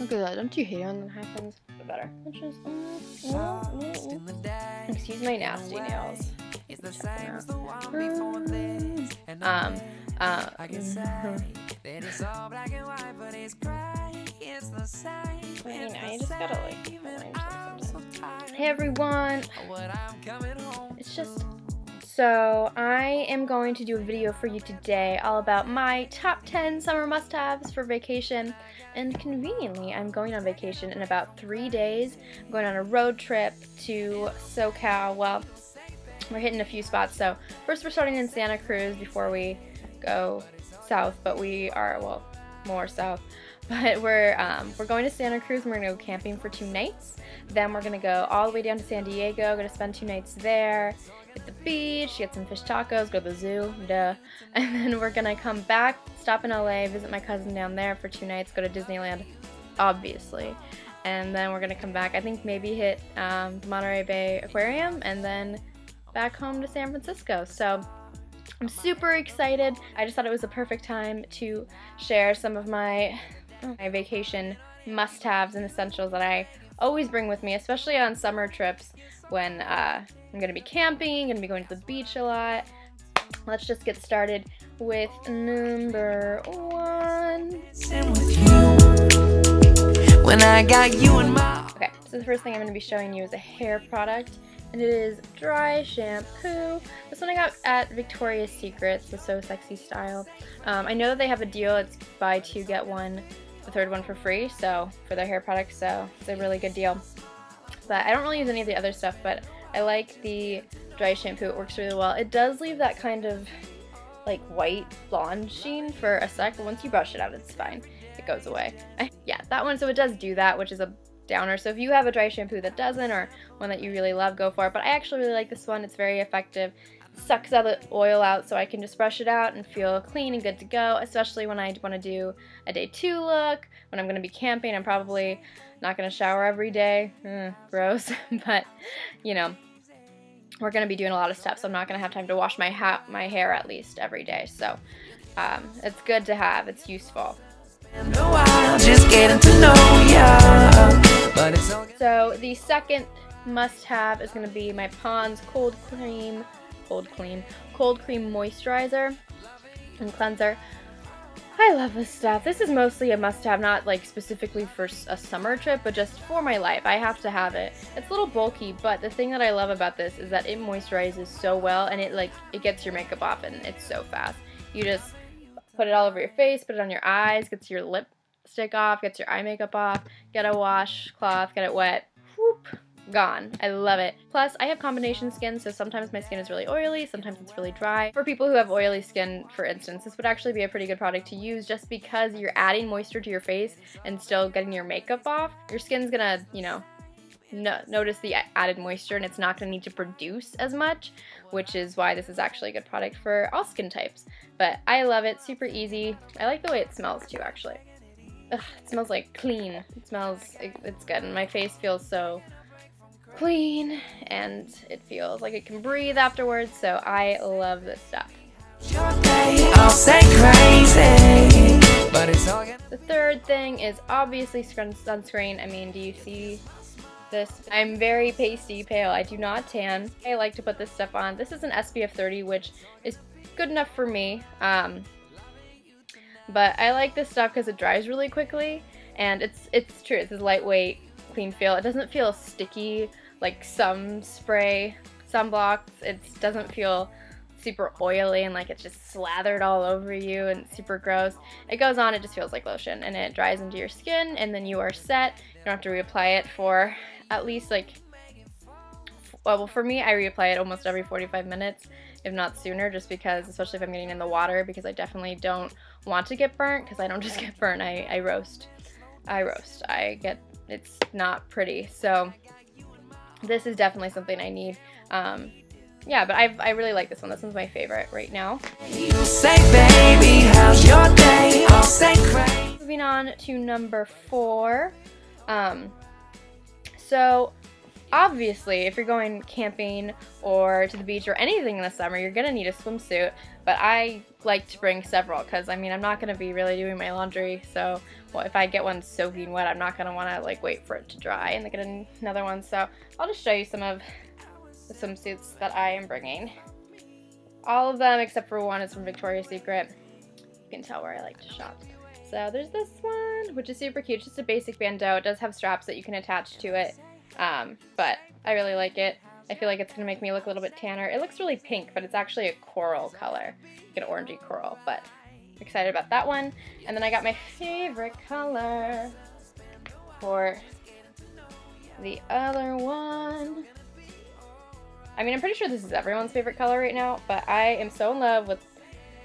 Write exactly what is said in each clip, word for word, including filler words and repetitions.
Look at that. Don't you hate it when that happens? The better. Which is, mm, mm, mm. Excuse my nasty nails. Mm. Um, uh, mm. Wait, you know, you just gotta like. Sometimes. Hey everyone. It's just. So I am going to do a video for you today all about my top ten summer must-haves for vacation. And conveniently, I'm going on vacation in about three days. I'm going on a road trip to SoCal. Well, we're hitting a few spots. So first we're starting in Santa Cruz before we go south, but we are, well, more south. But we're, um, we're going to Santa Cruz and we're going to go camping for two nights. Then we're going to go all the way down to San Diego, going to spend two nights there. At the beach, get some fish tacos, go to the zoo, duh. And then we're gonna come back, stop in L A, visit my cousin down there for two nights, go to Disneyland, obviously. And then we're gonna come back, I think maybe hit um, the Monterey Bay Aquarium, and then back home to San Francisco. So I'm super excited. I just thought it was the perfect time to share some of my, my vacation must-haves and essentials that I always bring with me, especially on summer trips when uh, I'm gonna be camping, gonna be going to the beach a lot. Let's just get started with number one. When I got you in my okay, so the first thing I'm gonna be showing you is a hair product, and it is dry shampoo. This one I got at Victoria's Secret, the So Sexy Style. Um, I know that they have a deal; it's buy two get one. The third one for free, so for their hair products, so it's a really good deal. But I don't really use any of the other stuff, but I like the dry shampoo. It works really well. It does leave that kind of like white blonde sheen for a sec, but once you brush it out, it's fine. It goes away. I, yeah, that one. So it does do that, which is a downer. So if you have a dry shampoo that doesn't, or one that you really love, go for it. But I actually really like this one. It's very effective. Sucks all the oil out, so I can just brush it out and feel clean and good to go, especially when I want to do a day two look, when I'm going to be camping. I'm probably not going to shower every day. Ugh, gross. But, you know, we're going to be doing a lot of stuff, so I'm not going to have time to wash my, ha my hair at least every day. So um, it's good to have. It's useful. So the second must-have is going to be my Pond's Cold Cream. Cold Cream, Cold Cream Moisturizer and Cleanser. I love this stuff. This is mostly a must-have, not like specifically for a summer trip, but just for my life. I have to have it. It's a little bulky, but the thing that I love about this is that it moisturizes so well, and it like it gets your makeup off, and it's so fast. You just put it all over your face, put it on your eyes, gets your lipstick off, gets your eye makeup off, get a washcloth, get it wet. Whoop. Gone. I love it. Plus, I have combination skin, so sometimes my skin is really oily, sometimes it's really dry. For people who have oily skin, for instance, this would actually be a pretty good product to use just because you're adding moisture to your face and still getting your makeup off. Your skin's gonna, you know, no notice the added moisture, and it's not gonna need to produce as much, which is why this is actually a good product for all skin types. But I love it. Super easy. I like the way it smells too, actually. Ugh, it smells like clean. It smells, it, it's good, and my face feels so clean, and it feels like it can breathe afterwards, so I love this stuff. The third thing is obviously sunscreen. I mean, do you see this? I'm very pasty pale. I do not tan. I like to put this stuff on. This is an S P F thirty, which is good enough for me, um, but I like this stuff because it dries really quickly, and it's, it's true. It's a lightweight, clean feel. It doesn't feel sticky like some spray sunblocks. It doesn't feel super oily and like it's just slathered all over you and super gross. It goes on, it just feels like lotion, and it dries into your skin, and then you are set. You don't have to reapply it for at least like, well, for me, I reapply it almost every forty-five minutes, if not sooner, just because, especially if I'm getting in the water, because I definitely don't want to get burnt, because I don't just get burnt. I, I roast. I roast. I get It's not pretty, so this is definitely something I need. Um, yeah, but I, I really like this one. This one's my favorite right now. Say, baby, how's your day? I'll say crazy. Moving on to number four. Um, so Obviously, if you're going camping or to the beach or anything in the summer, you're going to need a swimsuit, but I like to bring several because, I mean, I'm not going to be really doing my laundry, so well, if I get one soaking wet, I'm not going to want to, like, wait for it to dry and then get another one, so I'll just show you some of the swimsuits that I am bringing. All of them, except for one, is from Victoria's Secret. You can tell where I like to shop. So there's this one, which is super cute. It's just a basic bandeau. It does have straps that you can attach to it, um, but I really like it. I feel like it's going to make me look a little bit tanner. It looks really pink, but it's actually a coral color, like an orangey coral, but I'm excited about that one. And then I got my favorite color for the other one. I mean, I'm pretty sure this is everyone's favorite color right now, but I am so in love with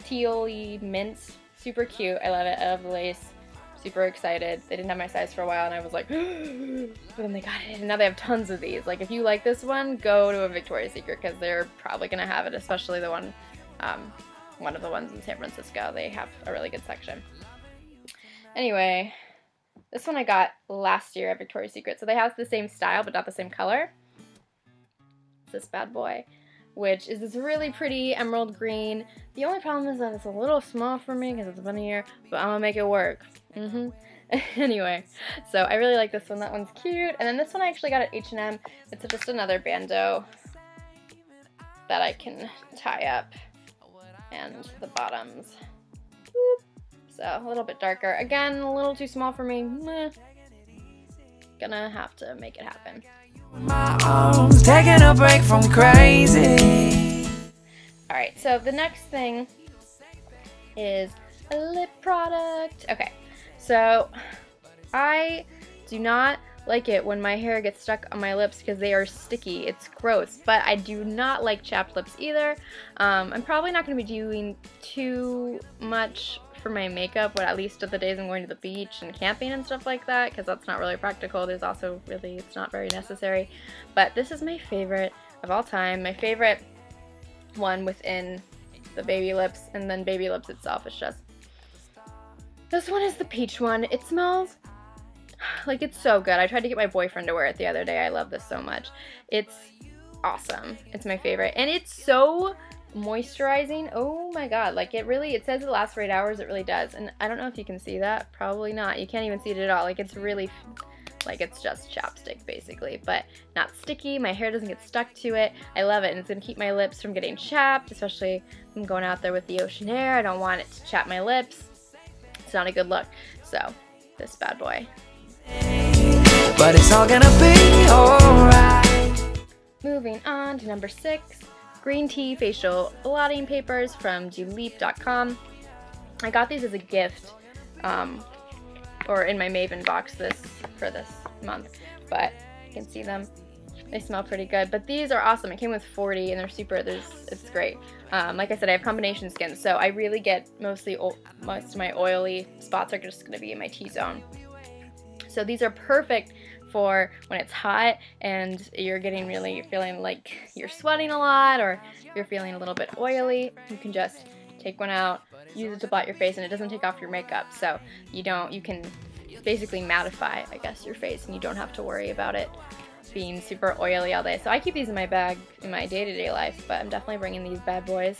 teal-y mints. Super cute. I love it. I love the lace. Super excited. They didn't have my size for a while, and I was like, but then they got it, and now they have tons of these. Like, if you like this one, go to a Victoria's Secret, because they're probably going to have it, especially the one, um, one of the ones in San Francisco. They have a really good section. Anyway, this one I got last year at Victoria's Secret. So they have the same style, but not the same color. It's this bad boy, which is this really pretty emerald green. The only problem is that it's a little small for me because it's a bunny ear, but I'm gonna make it work. Mm-hmm. Anyway, so I really like this one. That one's cute. And then this one I actually got at H and M. It's just another bandeau that I can tie up, and the bottoms. Whoop. So a little bit darker. Again, a little too small for me. Meh. Gonna have to make it happen. My arms, taking a break from crazy. Alright, so the next thing is a lip product. Okay, so I do not like it when my hair gets stuck on my lips because they are sticky. It's gross, but I do not like chapped lips either. Um, I'm probably not going to be doing too much for my makeup, but at least at the days I'm going to the beach and camping and stuff like that, because that's not really practical. There's also really, it's not very necessary. But this is my favorite of all time. My favorite one within the baby lips, and then baby lips itself is just, this one is the peach one. It smells like, it's so good. I tried to get my boyfriend to wear it the other day. I love this so much. It's awesome. It's my favorite, and it's so moisturizing. Oh my god, like, it really, it says it lasts for eight hours. It really does. And I don't know if you can see that, probably not. You can't even see it at all. Like, it's really, like, it's just chapstick basically, but not sticky. My hair doesn't get stuck to it. I love it, and it's gonna keep my lips from getting chapped, especially if I'm going out there with the ocean air. I don't want it to chap my lips. It's not a good look. So this bad boy, but it's all gonna be alright. Moving on to number six, green tea facial blotting papers from Juleep dot com. I got these as a gift, um, or in my Maven box this for this month, but you can see them. They smell pretty good, but these are awesome. It came with forty, and they're super, there's, it's great. Um, like I said, I have combination skin, so I really get mostly, most of my oily spots are just gonna be in my T-zone. So these are perfect for when it's hot and you're getting really feeling like you're sweating a lot, or you're feeling a little bit oily. You can just take one out, use it to blot your face, and it doesn't take off your makeup, so you don't, you can basically mattify, I guess, your face, and you don't have to worry about it being super oily all day. So I keep these in my bag in my day-to-day life, but I'm definitely bringing these bad boys.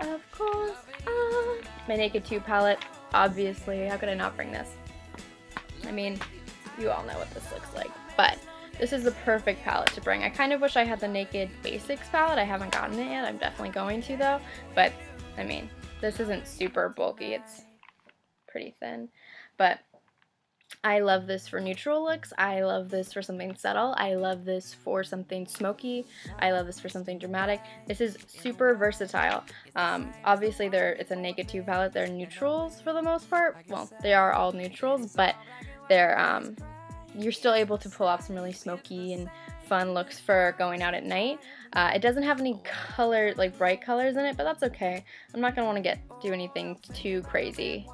Of course, uh, my Naked two palette. Obviously, how could I not bring this? I mean, you all know what this looks like, but this is the perfect palette to bring. I kind of wish I had the Naked Basics palette. I haven't gotten it yet. I'm definitely going to, though, but I mean, this isn't super bulky. It's pretty thin, but I love this for neutral looks. I love this for something subtle. I love this for something smoky. I love this for something dramatic. This is super versatile. Um, obviously, they're, it's a Naked two palette. They're neutrals for the most part. Well, they are all neutrals, but they're um, you're still able to pull off some really smoky and fun looks for going out at night. Uh, it doesn't have any color, like bright colors in it, but that's okay. I'm not gonna want to get do anything too crazy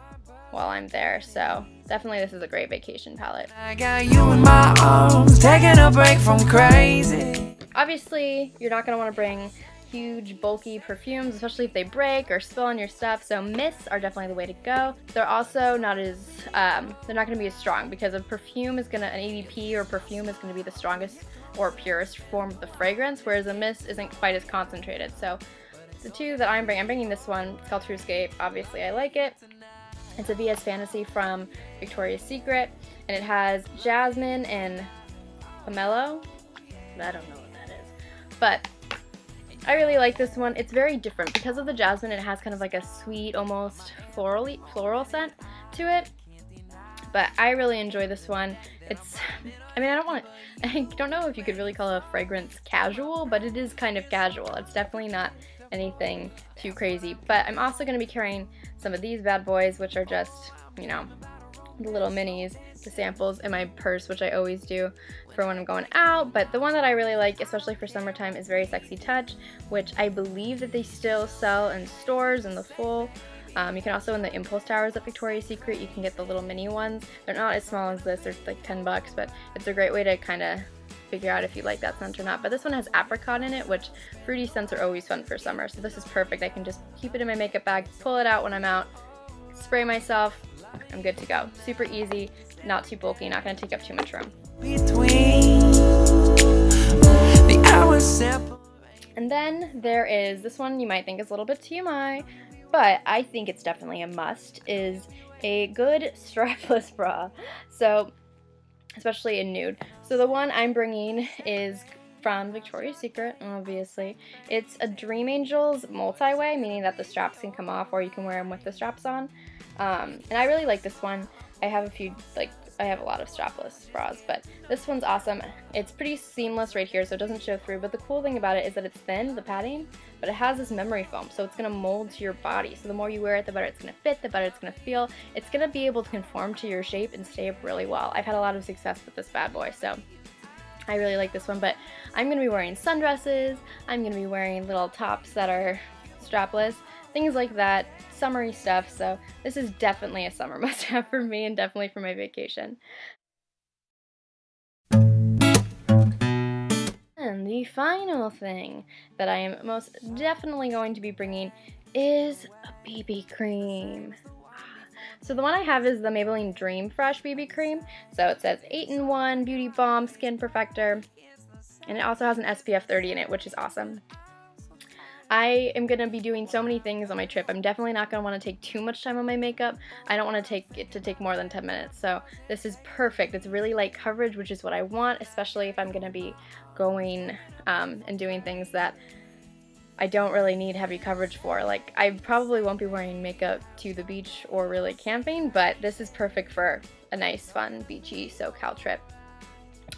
while I'm there, so definitely this is a great vacation palette. I got you in my arms, taking a break from crazy. Obviously, you're not going to want to bring huge, bulky perfumes, especially if they break or spill on your stuff. So mists are definitely the way to go. They're also not as, um, they're not gonna be as strong because a perfume is gonna, an A D P or perfume is gonna be the strongest or purest form of the fragrance, whereas a mist isn't quite as concentrated. So the two that I'm bringing, I'm bringing this one, it's called Truscape, obviously I like it. It's a V S Fantasy from Victoria's Secret, and it has jasmine and pomelo. I don't know what that is, but I really like this one. It's very different. Because of the jasmine, it has kind of like a sweet, almost floral floral scent to it, but I really enjoy this one. It's, I mean, I don't want, I don't know if you could really call a fragrance casual, but it is kind of casual. It's definitely not anything too crazy, but I'm also going to be carrying some of these bad boys, which are just, you know, the little minis, the samples in my purse, which I always do for when I'm going out. But the one that I really like, especially for summertime, is Very Sexy Touch, which I believe that they still sell in stores in the full. Um, you can also, in the impulse towers at Victoria's Secret, you can get the little mini ones. They're not as small as this, they're like ten bucks, but it's a great way to kind of figure out if you like that scent or not. But this one has apricot in it, which fruity scents are always fun for summer, so this is perfect. I can just keep it in my makeup bag, pull it out when I'm out, spray myself, I'm good to go. Super easy, not too bulky, not going to take up too much room. And then there is this one, you might think is a little bit T M I, but I think it's definitely a must, is a good strapless bra. So, especially in nude. So the one I'm bringing is from Victoria's Secret, obviously. It's a Dream Angels multi-way, meaning that the straps can come off or you can wear them with the straps on. Um, and I really like this one. I have a few, like, I have a lot of strapless bras, but this one's awesome. It's pretty seamless right here, so it doesn't show through, but the cool thing about it is that it's thin, the padding, but it has this memory foam, so it's gonna mold to your body. So the more you wear it, the better it's gonna fit, the better it's gonna feel. It's gonna be able to conform to your shape and stay up really well. I've had a lot of success with this bad boy, so I really like this one. But I'm gonna be wearing sundresses, I'm gonna be wearing little tops that are strapless, things like that, summery stuff, so this is definitely a summer must-have for me and definitely for my vacation. And the final thing that I am most definitely going to be bringing is a B B cream. So the one I have is the Maybelline Dream Fresh B B Cream. So it says eight in one, Beauty Balm, Skin Perfector, and it also has an S P F thirty in it, which is awesome. I am going to be doing so many things on my trip. I'm definitely not going to want to take too much time on my makeup. I don't want to take it to take more than ten minutes, so this is perfect. It's really light coverage, which is what I want, especially if I'm going to be going um, and doing things that I don't really need heavy coverage for. Like, I probably won't be wearing makeup to the beach or really camping, but this is perfect for a nice, fun, beachy SoCal trip.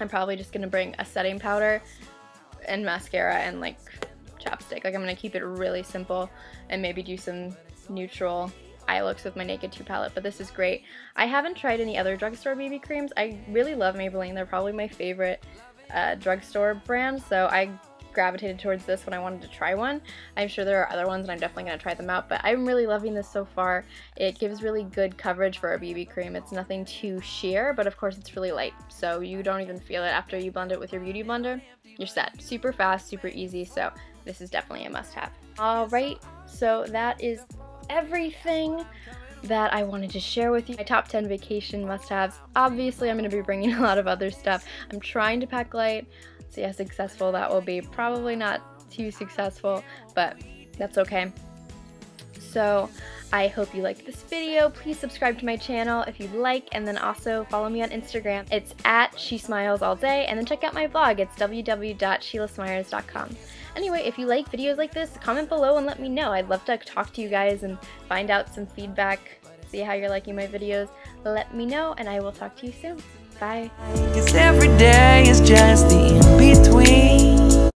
I'm probably just going to bring a setting powder and mascara and, like, chapstick. Like, I'm going to keep it really simple and maybe do some neutral eye looks with my Naked two palette, but this is great. I haven't tried any other drugstore B B creams. I really love Maybelline. They're probably my favorite uh, drugstore brand, so I gravitated towards this when I wanted to try one. I'm sure there are other ones and I'm definitely going to try them out, but I'm really loving this so far. It gives really good coverage for a B B cream. It's nothing too sheer, but of course it's really light, so you don't even feel it after you blend it with your beauty blender. You're set. Super fast, super easy, so this is definitely a must-have. Alright, so that is everything that I wanted to share with you. My top ten vacation must-haves. Obviously, I'm going to be bringing a lot of other stuff. I'm trying to pack light. See how successful that will be. Probably not too successful, but that's okay. So I hope you liked this video. Please subscribe to my channel if you'd like, and then also follow me on Instagram. It's at She Smiles All Day, and then check out my blog. It's w w w dot sheila smires dot com. Anyway, if you like videos like this, comment below and let me know. I'd love to talk to you guys and find out some feedback, see how you're liking my videos. Let me know, and I will talk to you soon. Bye. 'Cause every day is just the in-between.